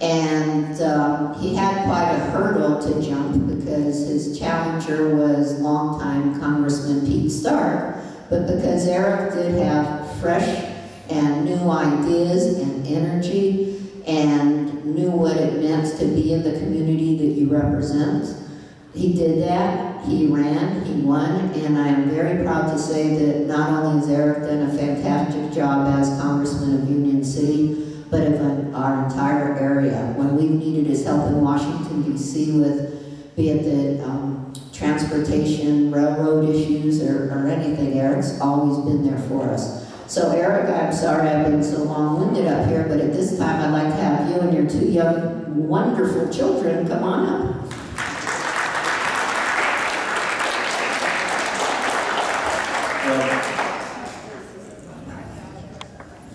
And he had quite a hurdle to jump because his challenger was longtime Congressman Pete Stark. But because Eric did have fresh and new ideas and energy and knew what it meant to be in the community that you represent, he did that, he ran, he won, and I am very proud to say that not only has Eric done a fantastic job as Congressman of Union City, but of our entire area. When we needed his help in Washington, D.C. with, be it the transportation, railroad issues, or anything, Eric's always been there for us. So Eric, I'm sorry I've been so long-winded up here, but at this time I'd like to have you and your two young, wonderful children come on up.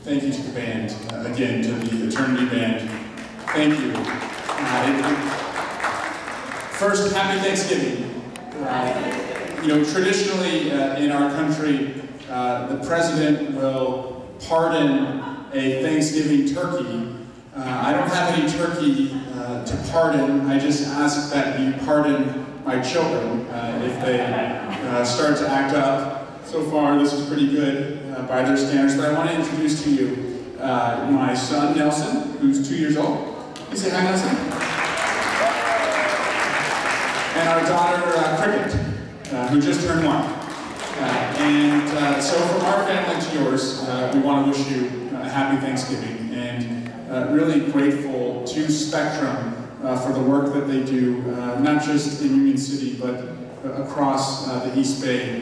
Thank you to the band, again, to the Eternity Band. Thank you. First, happy Thanksgiving. You know, traditionally in our country, the president will pardon a Thanksgiving turkey. I don't have any turkey to pardon. I just ask that you pardon my children if they start to act up. So far, this is pretty good. By their standards, but I want to introduce to you my son, Nelson, who's 2 years old. You say hi, Nelson. And our daughter, Cricket, who just turned one. So from our family to yours, we want to wish you a happy Thanksgiving and really grateful to Spectrum for the work that they do, not just in Union City, but across the East Bay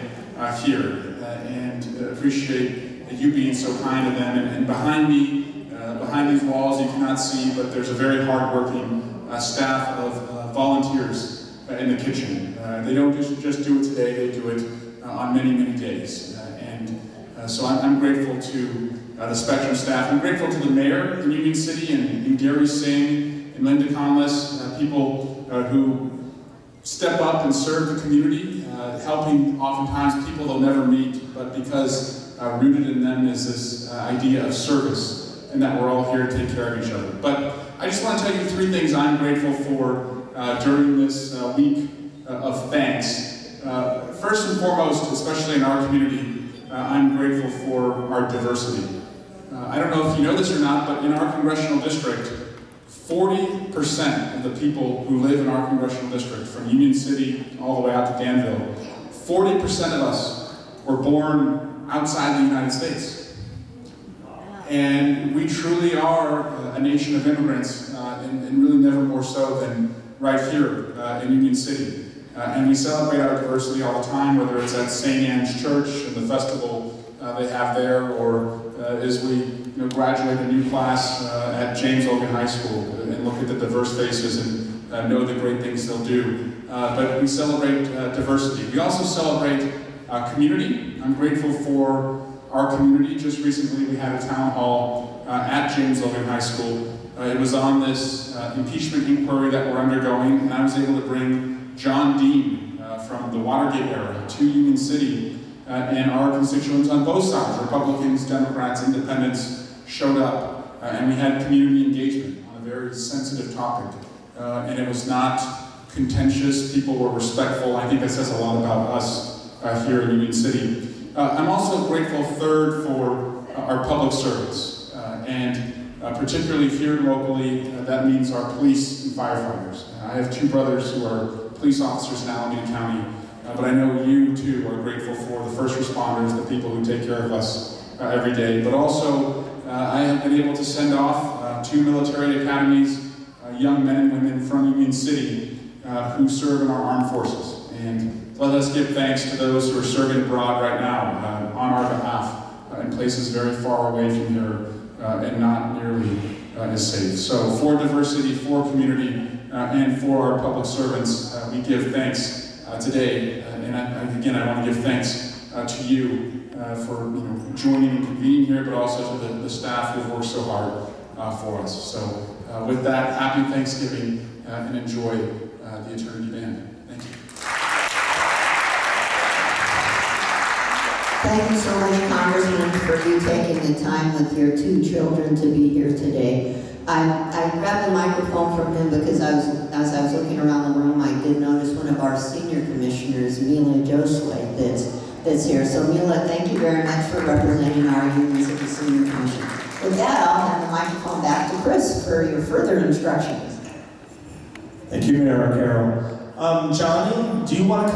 here. And appreciate you being so kind to them. And behind me, behind these walls, you cannot see, but there's a very hardworking staff of volunteers in the kitchen. They don't just do it today, they do it on many, many days. So I'm grateful to the Spectrum staff. I'm grateful to the mayor in Union City and Gary Singh and Linda Conless, people who step up and serve the community, helping oftentimes people they'll never meet, but because rooted in them is this idea of service and that we're all here to take care of each other. But I just want to tell you three things I'm grateful for during this week of thanks. First and foremost, especially in our community, I'm grateful for our diversity. I don't know if you know this or not, but in our congressional district, 40% of the people who live in our congressional district, from Union City all the way out to Danville, 40% of us were born outside the United States. And we truly are a nation of immigrants, and really never more so than right here in Union City. And we celebrate our diversity all the time, whether it's at St. Anne's Church and the festival they have there, or as we graduate a new class at James Logan High School and look at the diverse faces and know the great things they'll do. But we celebrate diversity. We also celebrate community. I'm grateful for our community. Just recently we had a town hall at James Logan High School. It was on this impeachment inquiry that we're undergoing, and I was able to bring John Dean from the Watergate era to Union City, and our constituents on both sides, Republicans, Democrats, Independents, showed up, and we had community engagement on a very sensitive topic. And it was not contentious, people were respectful. I think that says a lot about us here in Union City. I'm also grateful, third, for our public service. And particularly here locally, that means our police and firefighters. I have two brothers who are police officers in Alameda County, but I know you too are grateful for the first responders, the people who take care of us every day, but also I have been able to send off two military academies, young men and women from Union City who serve in our armed forces. And let us give thanks to those who are serving abroad right now on our behalf in places very far away from here and not nearly as safe. So for diversity, for community, and for our public servants, we give thanks today. And I want to give thanks to you for joining and convening here, but also to the staff who've worked so hard for us. So with that, happy Thanksgiving and enjoy the Eternity Band. Thank you. Thank you so much, Congressman, for you taking the time with your two children to be here today. I grabbed the microphone from him because as I was looking around the room, I did notice one of our senior commissioners, Mila Josue, that's here. So Mila, thank you very much for representing our unions at the senior commission. With that, I'll hand the microphone back to Chris for your further instructions. Thank you, Mayor Carroll. Johnny, do you want to come up?